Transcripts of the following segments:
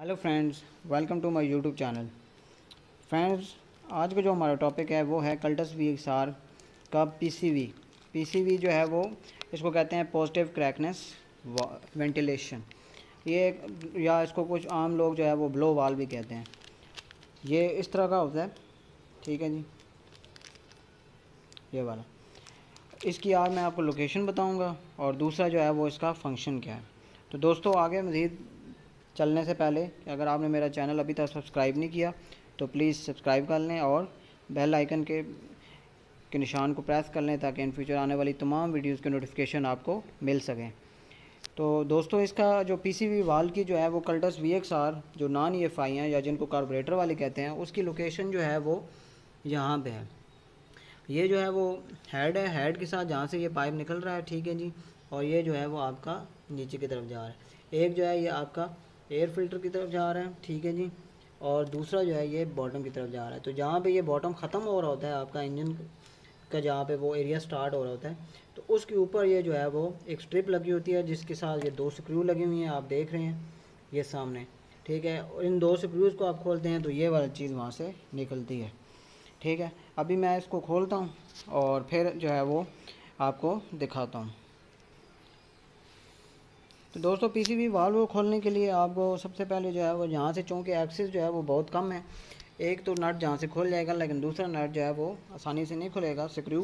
Hello friends, welcome to my YouTube channel. Friends, आज का जो हमारा टॉपिक है वो है कल्टस VXR का पीसीवी जो है वो इसको कहते हैं पॉजिटिव क्रैकनेस वेंटिलेशन, ये या इसको कुछ आम लोग जो है वो ब्लो वाल भी कहते हैं। ये इस तरह का होता है, ठीक है जी, ये वाला। इसकी आज मैं आपको लोकेशन बताऊँगा और दूसरा जो है वो इसका फंक्शन क्या है। तो दोस्तों, आगे मज़ीद चलने से पहले अगर आपने मेरा चैनल अभी तक सब्सक्राइब नहीं किया तो प्लीज़ सब्सक्राइब कर लें और बेल आइकन के निशान को प्रेस कर लें ताकि इन फ्यूचर आने वाली तमाम वीडियोस के नोटिफिकेशन आपको मिल सकें। तो दोस्तों, इसका जो पीसीवी वाल की जो है वो कल्टस VXR जो नॉन EFI हैं या जिनको कार्बोरेटर वाले कहते हैं, उसकी लोकेशन जो है वो यहाँ पर है। ये जो है वो हेड है, हेड के साथ जहाँ से ये पाइप निकल रहा है, ठीक है जी, और ये जो है वो आपका नीचे की तरफ जा रहा है। एक जो है ये आपका एयर फिल्टर की तरफ जा रहा है, ठीक है जी, और दूसरा जो है ये बॉटम की तरफ जा रहा है। तो जहाँ पे ये बॉटम ख़त्म हो रहा होता है, आपका इंजन का जहाँ पे वो एरिया स्टार्ट हो रहा होता है, तो उसके ऊपर ये जो है वो एक स्ट्रिप लगी होती है जिसके साथ ये दो स्क्रू लगी हुई हैं, आप देख रहे हैं ये सामने, ठीक है। और इन दो स्क्रूज़ को आप खोलते हैं तो ये वाली चीज़ वहाँ से निकलती है, ठीक है। अभी मैं इसको खोलता हूँ और फिर जो है वो आपको दिखाता हूँ। तो दोस्तों, पीसीबी वाल्व को खोलने के लिए आपको सबसे पहले जो है वो यहाँ से, चूँकि एक्सिस जो है वो बहुत कम है, एक तो नट जहाँ से खुल जाएगा लेकिन दूसरा नट जो है वो आसानी से नहीं खुलेगा स्क्रू,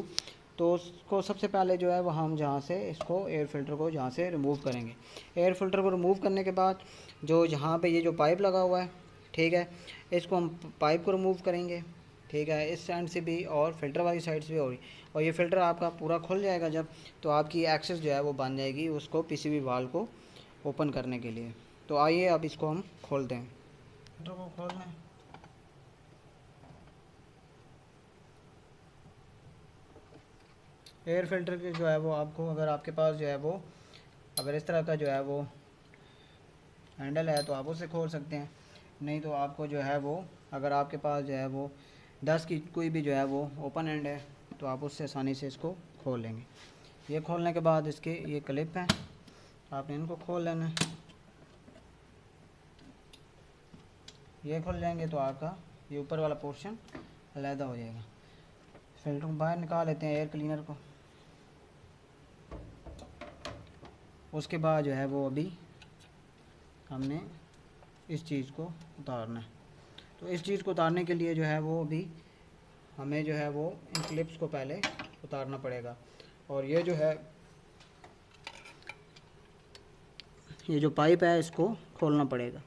तो उसको सबसे पहले जो है वो हम जहाँ से इसको एयर फिल्टर को जहाँ से रिमूव करेंगे। एयर फिल्टर को रिमूव करने के बाद जो यहाँ पर ये जो पाइप लगा हुआ है, ठीक है, इसको हम पाइप को रिमूव करेंगे, ठीक है, इस साइड से भी और फिल्टर वाली साइड से भी होगी, और ये फ़िल्टर आपका पूरा खुल जाएगा जब, तो आपकी एक्सेस जो है वो बन जाएगी उसको पीसीबी वाल्व को ओपन करने के लिए। तो आइए अब इसको हम खोलते हैं, फिल्टर को खोल लें। एयर फिल्टर के जो है वो आपको, अगर आपके पास जो है वो अगर इस तरह का जो है वो हैंडल है तो आप उसे खोल सकते हैं, नहीं तो आपको जो है वो, अगर आपके पास जो है वो 10 की कोई भी जो है वो ओपन एंड है तो आप उससे आसानी से इसको खोल लेंगे। ये खोलने के बाद इसके ये क्लिप हैं, आपने इनको खोल लेना है, ये खोल जाएंगे तो आपका ये ऊपर वाला पोर्शन अलहदा हो जाएगा। फिल्टर को बाहर निकाल लेते हैं, एयर क्लीनर को। उसके बाद जो है वो अभी हमने इस चीज़ को उतारना है, तो इस चीज़ को उतारने के लिए जो है वो अभी हमें जो है वो इन क्लिप्स को पहले उतारना पड़ेगा। और ये जो है ये जो पाइप है इसको खोलना पड़ेगा।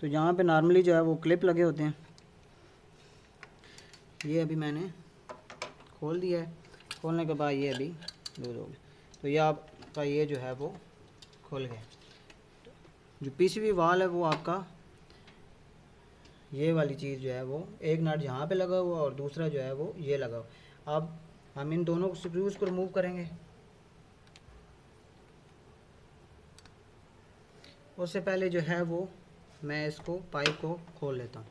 तो जहाँ पे नॉर्मली जो है वो क्लिप लगे होते हैं, ये अभी मैंने खोल दिया है। खोलने के बाद ये अभी लूज हो गया, तो ये आपका ये जो है वो खुल गया। जो पीसीवी वाल है वो आपका ये वाली चीज़ जो है वो एक नट यहाँ पे लगा हुआ और दूसरा जो है वो ये लगा हुआ। अब हम इन दोनों स्क्रूज को रिमूव करेंगे। उससे पहले जो है वो मैं इसको पाइप को खोल लेता हूँ।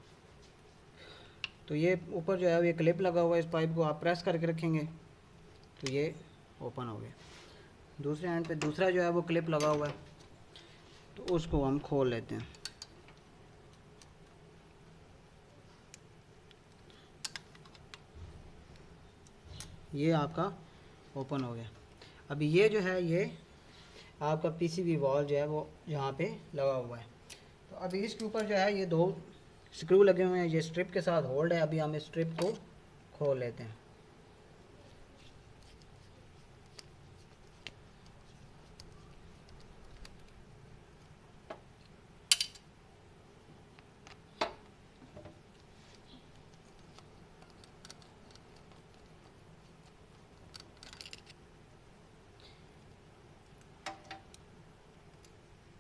तो ये ऊपर जो है ये क्लिप लगा हुआ है, इस पाइप को आप प्रेस करके रखेंगे तो ये ओपन हो गया। दूसरे एंड पे दूसरा जो है वो क्लिप लगा हुआ है, तो उसको हम खोल लेते हैं। ये आपका ओपन हो गया। अभी ये जो है ये आपका पीसीबी वॉल जो है वो यहाँ पे लगा हुआ है, तो अभी इसके ऊपर जो है ये दो स्क्रू लगे हुए हैं, ये स्ट्रिप के साथ होल्ड है। अभी हम इस स्ट्रिप को खोल लेते हैं।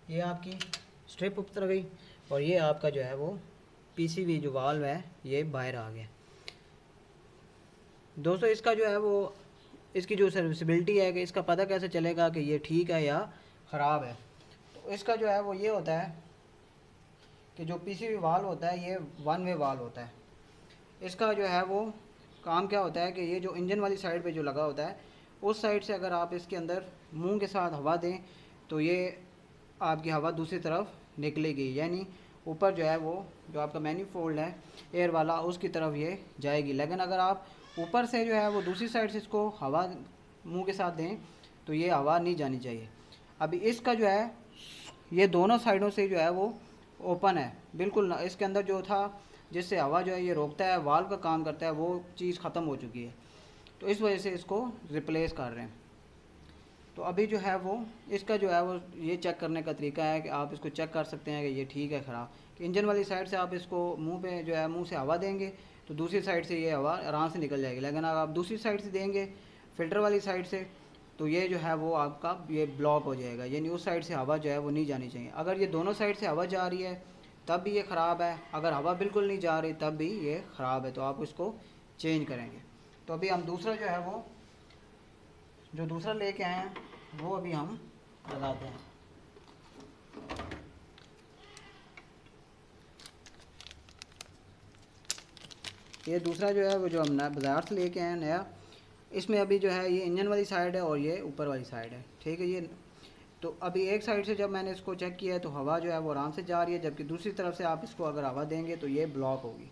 ये आपकी स्ट्रिप उतर गई और ये आपका जो है वो पीसीवी जो वाल्व है ये बाहर आ गया। दोस्तों, इसका जो है वो इसकी जो सर्विसबिलिटी है कि इसका पता कैसे चलेगा कि ये ठीक है या ख़राब है, तो इसका जो है वो ये होता है कि जो पीसीवी वाल्व होता है ये वन वे वाल्व होता है। इसका जो है वो काम क्या होता है कि ये जो इंजन वाली साइड पे जो लगा होता है, उस साइड से अगर आप इसके अंदर मुँह के साथ हवा दें तो ये आपकी हवा दूसरी तरफ निकलेगी, यानी ऊपर जो है वो जो आपका मैनीफोल्ड है एयर वाला उसकी तरफ ये जाएगी। लेकिन अगर आप ऊपर से जो है वो दूसरी साइड से इसको हवा मुंह के साथ दें तो ये हवा नहीं जानी चाहिए। अभी इसका जो है ये दोनों साइडों से जो है वो ओपन है बिल्कुल ना, इसके अंदर जो था जिससे हवा जो है ये रोकता है, वाल्व का काम करता है, वो चीज़ ख़त्म हो चुकी है, तो इस वजह से इसको रिप्लेस कर रहे हैं। तो अभी जो है वो इसका जो है वो ये चेक करने का तरीका है कि आप इसको चेक कर सकते हैं कि ये ठीक है ख़राब। इंजन वाली साइड से आप इसको मुंह पे जो है मुंह से हवा देंगे तो दूसरी साइड से ये हवा आराम से निकल जाएगी, लेकिन अगर आप दूसरी साइड से देंगे फ़िल्टर वाली साइड से तो ये जो है वो आपका ये ब्लॉक हो जाएगा, यानी उस साइड से हवा जो है वो नहीं जानी चाहिए। अगर ये दोनों साइड से हवा जा रही है तब भी ये ख़राब है, अगर हवा बिल्कुल नहीं जा रही तब भी ये ख़राब है, तो आप इसको चेंज करेंगे। तो अभी हम दूसरा जो है वो जो दूसरा लेके आए हैं वो अभी हम लगाते हैं। ये दूसरा जो है वो जो हम नया बाज़ार से लेके आए हैं नया, इसमें अभी जो है ये इंजन वाली साइड है और ये ऊपर वाली साइड है, ठीक है। ये तो अभी एक साइड से जब मैंने इसको चेक किया है तो हवा जो है वो आराम से जा रही है, जबकि दूसरी तरफ से आप इसको अगर हवा देंगे तो ये ब्लॉक होगी।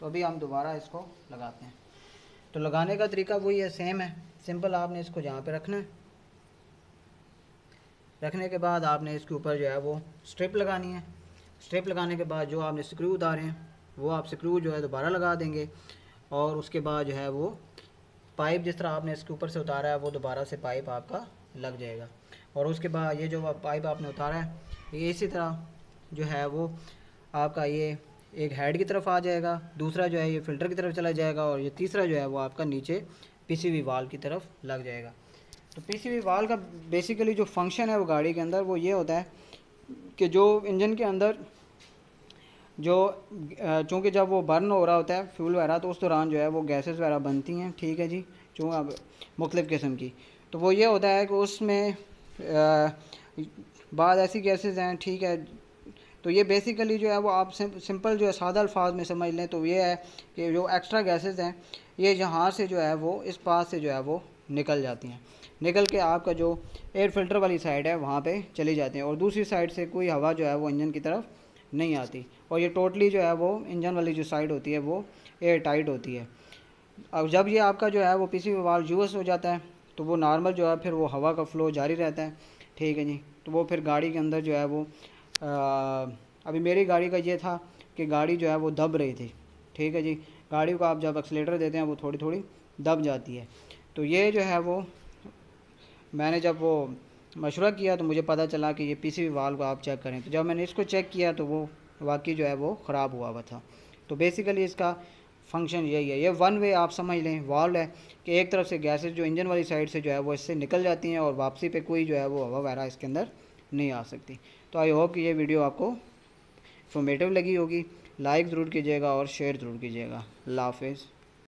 तो अभी हम दोबारा इसको लगाते हैं। तो लगाने का तरीका वही है, सेम है, सिंपल। आपने इसको जहाँ पे रखना है, रखने के बाद आपने इसके ऊपर जो है वो स्ट्रिप लगानी है। स्ट्रिप लगाने के बाद जो आपने स्क्रू उतारे हैं वो आप स्क्रू जो है दोबारा लगा देंगे, और उसके बाद जो है वो पाइप जिस तरह आपने इसके ऊपर से उतारा है वो दोबारा से पाइप आपका लग जाएगा। और उसके बाद ये जो पाइप आपने उतारा है ये इसी तरह जो है वो आपका ये एक हेड की तरफ आ जाएगा, दूसरा जो है ये फ़िल्टर की तरफ चला जाएगा, और ये तीसरा जो है वो आपका नीचे पीसीवी वाल्व की तरफ लग जाएगा। तो पीसीवी वाल्व का बेसिकली जो फंक्शन है वो गाड़ी के अंदर वो ये होता है कि जो इंजन के अंदर जो चूँकि जब वो बर्न हो रहा होता है फ्यूल वगैरह, तो उस दौरान जो है वो गैसेस वगैरह बनती हैं, ठीक है जी, चूँकि अब मुख्तलिफ़ किस्म की। तो वो ये होता है कि उसमें बाद ऐसी गैसेस हैं, ठीक है। तो ये बेसिकली जो है वो आप सिंपल जो है सादा अल्फाज में समझ लें तो ये है कि जो एक्स्ट्रा गैसेस हैं ये यहाँ से जो है वो इस पास से जो है वो निकल जाती हैं, निकल के आपका जो एयर फिल्टर वाली साइड है वहाँ पे चली जाती हैं, और दूसरी साइड से कोई हवा जो है वो इंजन की तरफ नहीं आती, और ये टोटली जो है वो इंजन वाली जो साइड होती है वो एयर टाइट होती है। और जब ये आपका जो है वो पीसीवी वाल्व यूज़ हो जाता है तो वो नॉर्मल जो है फिर वो हवा का फ़्लो जारी रहता है, ठीक है जी। तो वो फिर गाड़ी के अंदर जो है वो अभी मेरी गाड़ी का ये था कि गाड़ी जो है वो दब रही थी, ठीक है जी। गाड़ी को आप जब एक्सीलेटर देते हैं वो थोड़ी थोड़ी दब जाती है। तो ये जो है वो मैंने जब वो मशवरा किया तो मुझे पता चला कि ये पीसीवी वाल्व को आप चेक करें। तो जब मैंने इसको चेक किया तो वो वाकई जो है वो ख़राब हुआ हुआ था। तो बेसिकली इसका फंक्शन यही है, ये वन वे आप समझ लें वाल्व है कि एक तरफ से गैसेज जो इंजन वाली साइड से जो है वो इससे निकल जाती हैं और वापसी पर कोई जो है वो हवा वगैरह इसके अंदर नहीं आ सकती। तो आई होप कि ये वीडियो आपको इंफॉर्मेटिव लगी होगी। लाइक ज़रूर कीजिएगा और शेयर ज़रूर कीजिएगा। अल्लाह हाफ़िज़।